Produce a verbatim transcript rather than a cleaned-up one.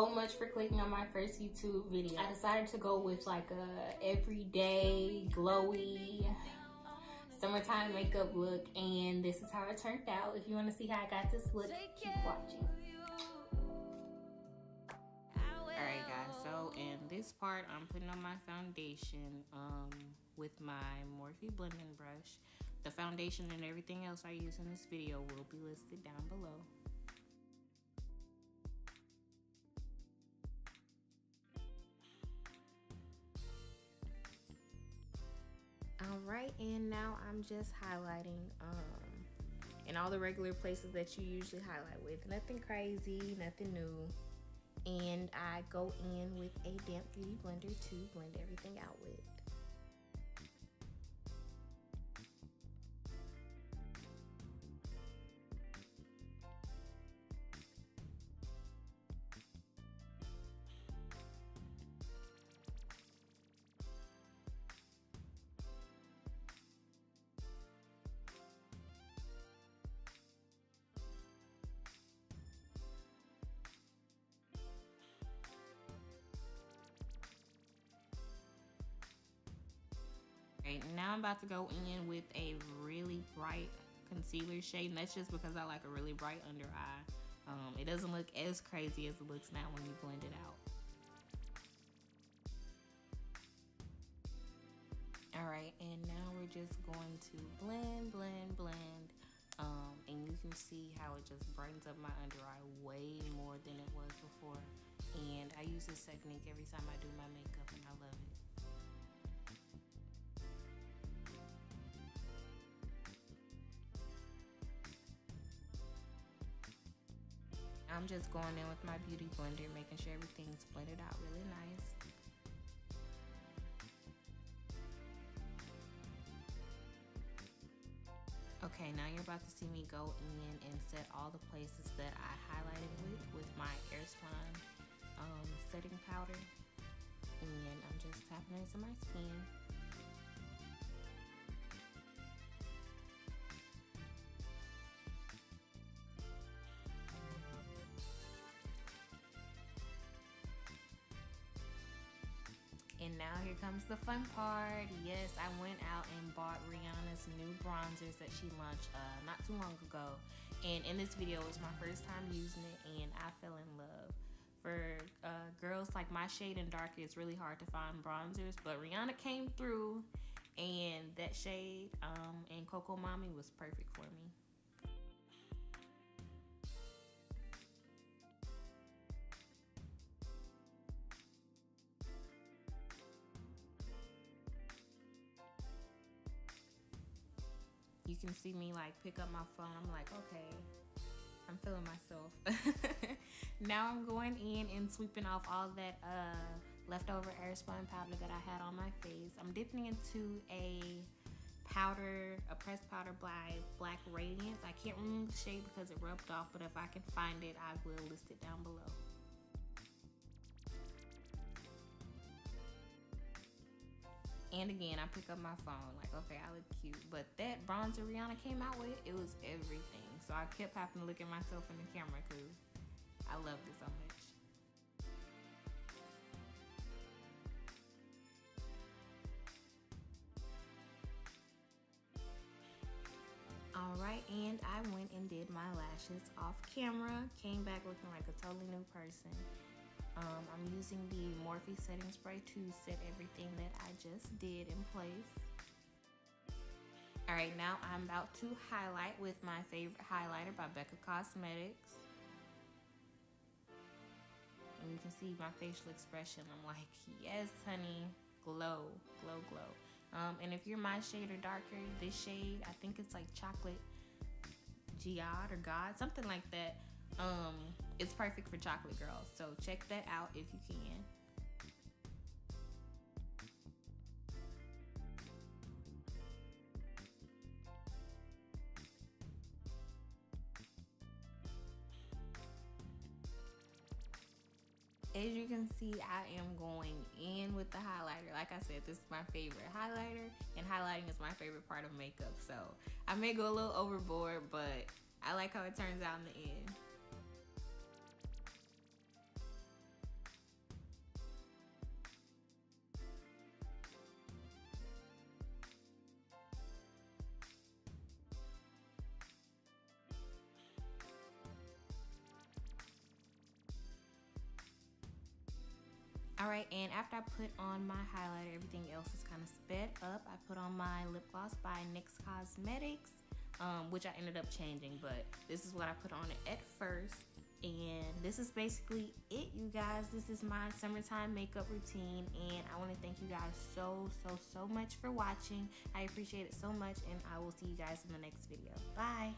so much for clicking on my first YouTube video. I decided to go with like a everyday glowy summertime makeup look, and this is how it turned out. If you want to see how I got this look, keep watching. Alright guys, so in this part I'm putting on my foundation um, with my Morphe blending brush. The foundation and everything else I use in this video will be listed down below. Alright, and now I'm just highlighting um, in all the regular places that you usually highlight with. Nothing crazy, nothing new. And I go in with a damp beauty blender to blend everything out with. Now I'm about to go in with a really bright concealer shade, and that's just because I like a really bright under eye. Um, it doesn't look as crazy as it looks now when you blend it out. Alright, and now we're just going to blend, blend, blend, um, and you can see how it just brightens up my under eye way more than it was before. And I use this technique every time I do my makeup, and I love it. I'm just going in with my beauty blender, making sure everything's blended out really nice. Okay, now you're about to see me go in and set all the places that I highlighted with with my Airspun um, setting powder, and I'm just tapping into my skin. And now here comes the fun part. Yes, I went out and bought Rihanna's new bronzers that she launched uh, not too long ago. And in this video, it was my first time using it, and I fell in love. For uh, girls like my shade and darker, it's really hard to find bronzers, but Rihanna came through, and that shade um, and Mocha Mami was perfect for me. You can see me like pick up my phone. I'm like, okay, I'm feeling myself. Now I'm going in and sweeping off all that uh, leftover Airspun powder that I had on my face. I'm dipping into a powder, a pressed powder by Black Radiance. I can't remember the shade because it rubbed off, but if I can find it, I will list it down below. And again, I pick up my phone, like, okay, I look cute. But that bronzer Rihanna came out with, it was everything. So I kept having to look at myself in the camera because I loved it so much. All right, and I went and did my lashes off camera. Came back looking like a totally new person. Um, I'm using the Morphe setting spray to set everything that I just did in place. Alright, now I'm about to highlight with my favorite highlighter by Becca Cosmetics. And you can see my facial expression. I'm like, yes, honey, glow, glow, glow. Um, and if you're my shade or darker, this shade, I think it's like Chocolate Giod or God, something like that. Um, it's perfect for chocolate girls, so check that out if you can. As you can see, I am going in with the highlighter. Like I said, this is my favorite highlighter, and highlighting is my favorite part of makeup, so I may go a little overboard, but I like how it turns out in the end. Alright, and after I put on my highlighter, everything else is kind of sped up. I put on my lip gloss by NYX Cosmetics, um, which I ended up changing, but this is what I put on it at first. And this is basically it, you guys. This is my summertime makeup routine, and I want to thank you guys so, so, so much for watching. I appreciate it so much, and I will see you guys in the next video. Bye!